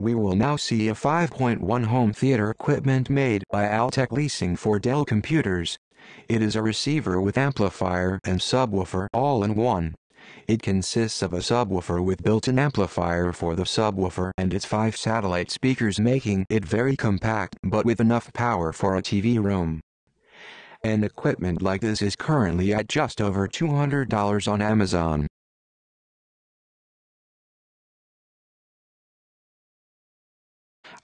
We will now see a 5.1 home theater equipment made by Altec Leasing for Dell computers. It is a receiver with amplifier and subwoofer all in one. It consists of a subwoofer with built-in amplifier for the subwoofer and its 5 satellite speakers, making it very compact but with enough power for a TV room. An equipment like this is currently at just over $200 on Amazon.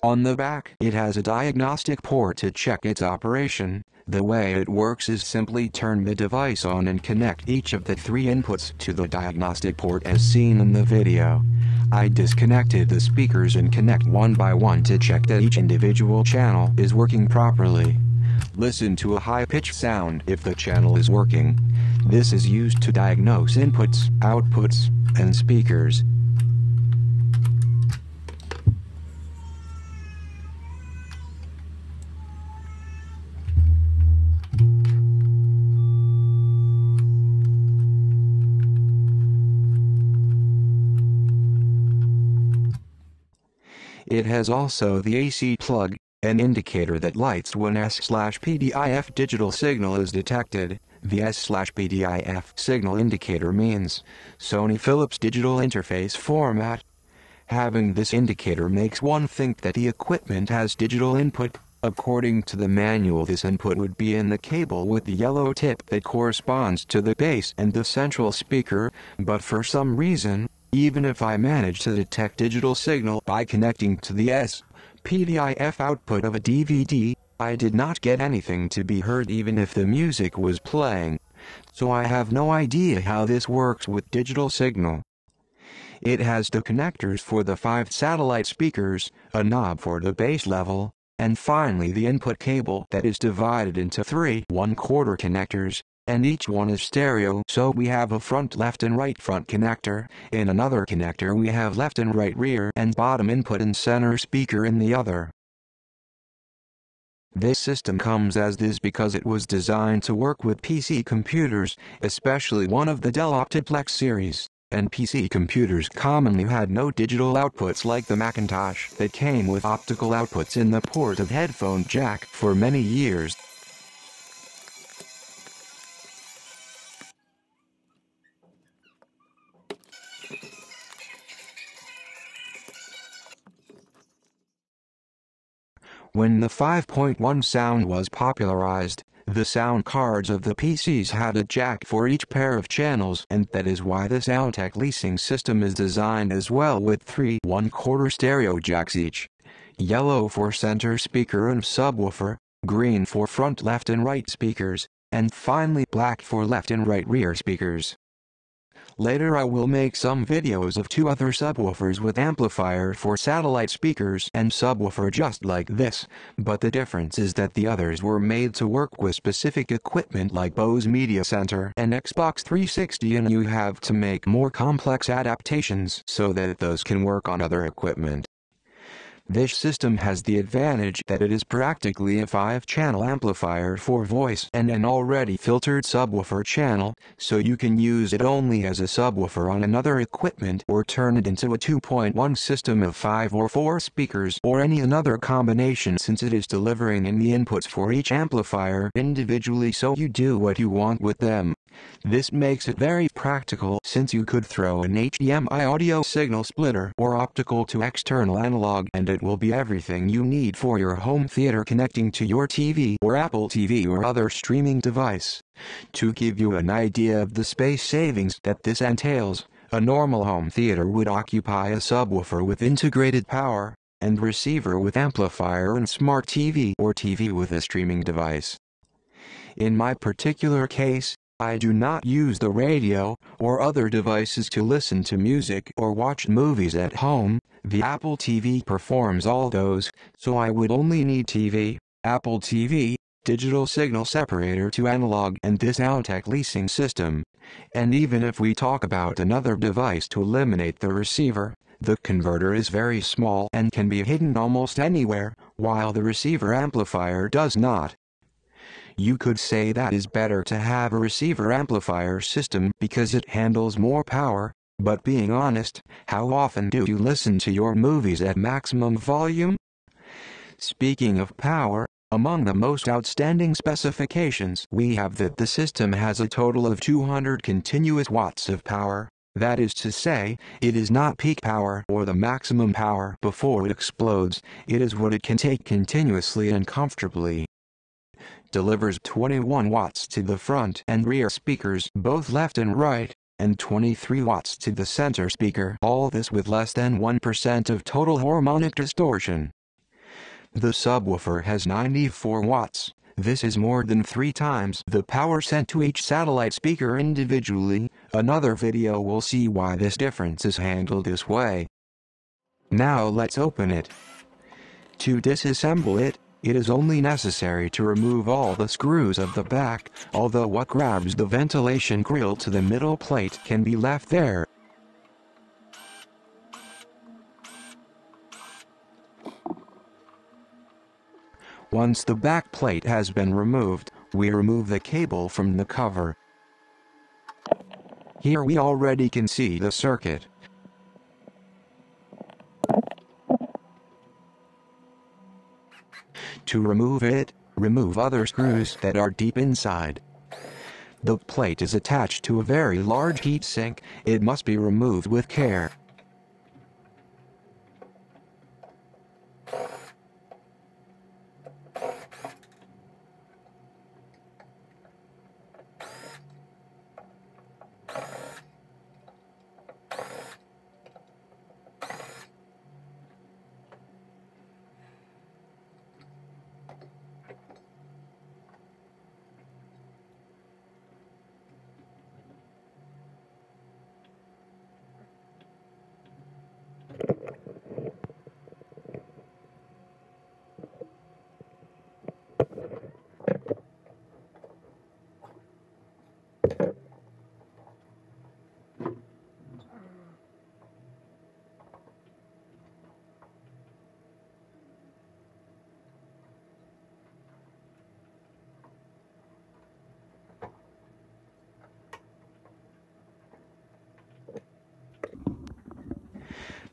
On the back, it has a diagnostic port to check its operation. The way it works is simply turn the device on and connect each of the 3 inputs to the diagnostic port as seen in the video. I disconnected the speakers and connect one by one to check that each individual channel is working properly. Listen to a high-pitched sound if the channel is working. This is used to diagnose inputs, outputs, and speakers. It has also the AC plug, an indicator that lights when S/PDIF digital signal is detected. The S/PDIF signal indicator means Sony Philips Digital Interface format. Having this indicator makes one think that the equipment has digital input. According to the manual, this input would be in the cable with the yellow tip that corresponds to the base and the central speaker, but for some reason, even if I manage to detect digital signal by connecting to the S/PDIF output of a DVD, I did not get anything to be heard even if the music was playing. So I have no idea how this works with digital signal. It has the connectors for the 5 satellite speakers, a knob for the base level, and finally the input cable that is divided into 3 1/4 connectors. And each one is stereo, so we have a front left and right front connector, in another connector we have left and right rear and bottom input and center speaker in the other. This system comes as this because it was designed to work with PC computers, especially one of the Dell Optiplex series, and PC computers commonly had no digital outputs like the Macintosh that came with optical outputs in the port of headphone jack for many years. When the 5.1 sound was popularized, the sound cards of the PCs had a jack for each pair of channels, and that is why this Altec Leasing system is designed as well with 3 1/4 stereo jacks each. Yellow for center speaker and subwoofer, green for front left and right speakers, and finally black for left and right rear speakers. Later I will make some videos of 2 other subwoofers with amplifier for satellite speakers and subwoofer just like this, but the difference is that the others were made to work with specific equipment like Bose Media Center and Xbox 360, and you have to make more complex adaptations so that those can work on other equipment. This system has the advantage that it is practically a 5-channel amplifier for voice and an already filtered subwoofer channel, so you can use it only as a subwoofer on another equipment or turn it into a 2.1 system of 5 or 4 speakers or any another combination, since it is delivering in the inputs for each amplifier individually so you do what you want with them. This makes it very practical since you could throw an HDMI audio signal splitter or optical to external analog and it will be everything you need for your home theater, connecting to your TV or Apple TV or other streaming device. To give you an idea of the space savings that this entails, a normal home theater would occupy a subwoofer with integrated power, and receiver with amplifier and smart TV or TV with a streaming device. In my particular case, I do not use the radio or other devices to listen to music or watch movies at home. The Apple TV performs all those, so I would only need TV, Apple TV, digital signal separator to analog and this Altec Leasing system. And even if we talk about another device to eliminate the receiver, the converter is very small and can be hidden almost anywhere, while the receiver amplifier does not. You could say that is better to have a receiver amplifier system because it handles more power, But being honest, how often do you listen to your movies at maximum volume? Speaking of power, among the most outstanding specifications we have that the system has a total of 200 continuous watts of power, that is to say, it is not peak power or the maximum power before it explodes, it is what it can take continuously and comfortably. Delivers 21 watts to the front and rear speakers both left and right, and 23 watts to the center speaker, all this with less than 1% of total harmonic distortion. The subwoofer has 94 watts, this is more than 3 times the power sent to each satellite speaker individually, another video will see why this difference is handled this way. Now let's open it. To disassemble it, it is only necessary to remove all the screws of the back, although what grabs the ventilation grill to the middle plate can be left there. Once the back plate has been removed, we remove the cable from the cover. Here we already can see the circuit. To remove it, remove other screws that are deep inside. The plate is attached to a very large heatsink, it must be removed with care.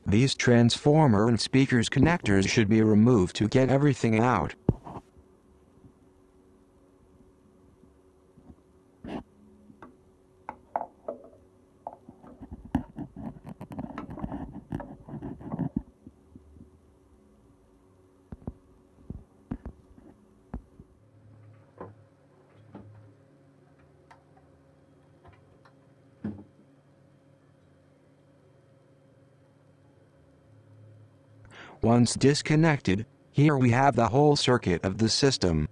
These transformer and speakers connectors should be removed to get everything out. Once disconnected, here we have the whole circuit of the system.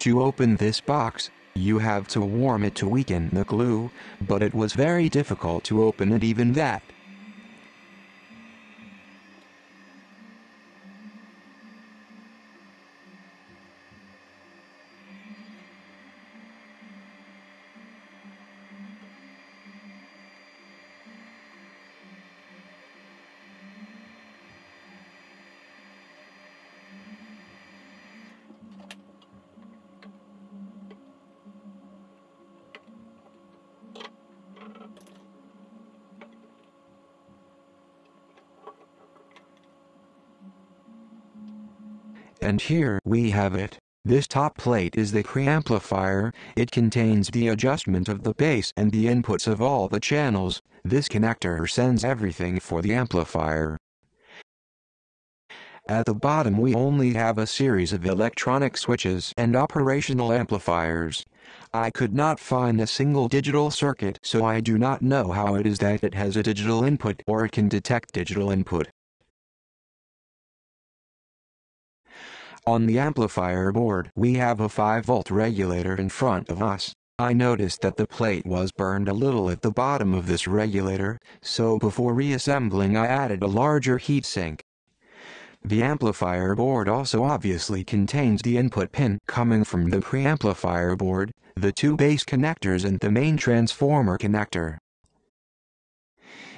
To open this box, you have to warm it to weaken the glue, but it was very difficult to open it even that. And here we have it. This top plate is the preamplifier, it contains the adjustment of the bass and the inputs of all the channels, this connector sends everything for the amplifier. At the bottom we only have a series of electronic switches and operational amplifiers. I could not find a single digital circuit, so I do not know how it is that it has a digital input or it can detect digital input. On the amplifier board we have a 5-volt regulator in front of us. I noticed that the plate was burned a little at the bottom of this regulator, so before reassembling I added a larger heatsink. The amplifier board also obviously contains the input pin coming from the preamplifier board, the two base connectors and the main transformer connector.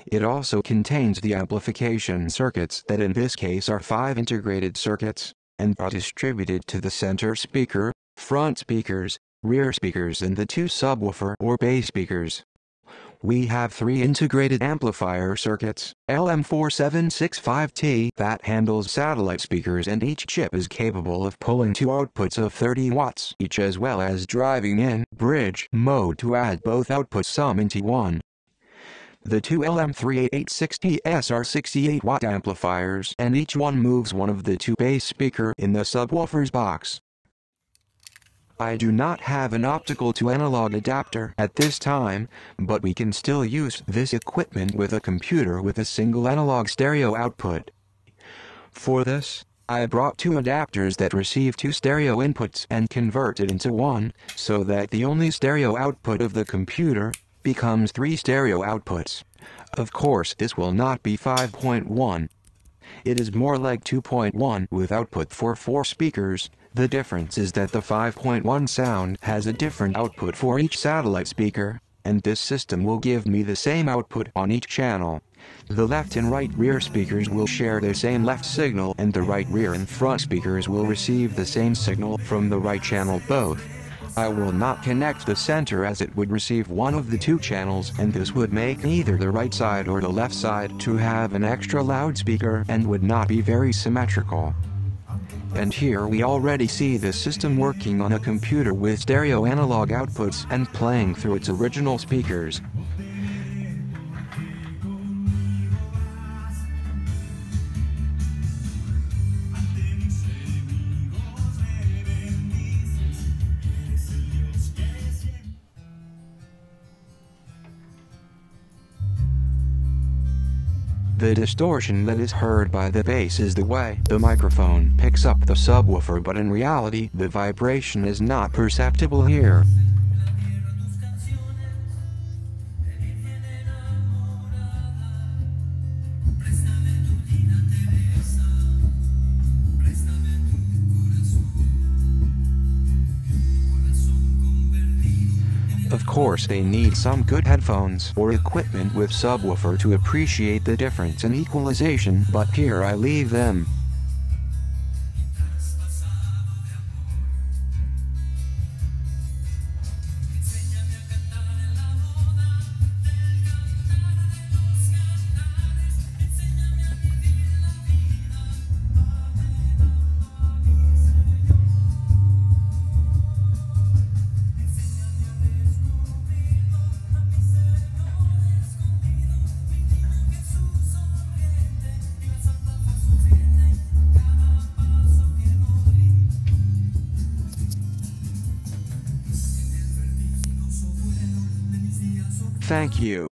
It also contains the amplification circuits that in this case are 5 integrated circuits, and are distributed to the center speaker, front speakers, rear speakers and the 2 subwoofer or bass speakers. We have 3 integrated amplifier circuits, LM4765T, that handles satellite speakers, and each chip is capable of pulling 2 outputs of 30 watts each, as well as driving in bridge mode to add both output sum into one. The 2 LM3886Ts are 68-watt amplifiers, and each one moves one of the 2 bass speakers in the subwoofer's box. I do not have an optical to analog adapter at this time, but we can still use this equipment with a computer with a single analog stereo output. For this, I brought 2 adapters that receive 2 stereo inputs and convert it into one, so that the only stereo output of the computer becomes 3 stereo outputs. Of course this will not be 5.1. It is more like 2.1 with output for 4 speakers. The difference is that the 5.1 sound has a different output for each satellite speaker, and this system will give me the same output on each channel. The left and right rear speakers will share the same left signal, and the right rear and front speakers will receive the same signal from the right channel both. I will not connect the center as it would receive one of the 2 channels, and this would make either the right side or the left side to have an extra loudspeaker and would not be very symmetrical. And here we already see this system working on a computer with stereo analog outputs and playing through its original speakers. The distortion that is heard by the bass is the way the microphone picks up the subwoofer, but in reality the vibration is not perceptible here. Of course they need some good headphones or equipment with subwoofer to appreciate the difference in equalization, but here I leave them. Thank you.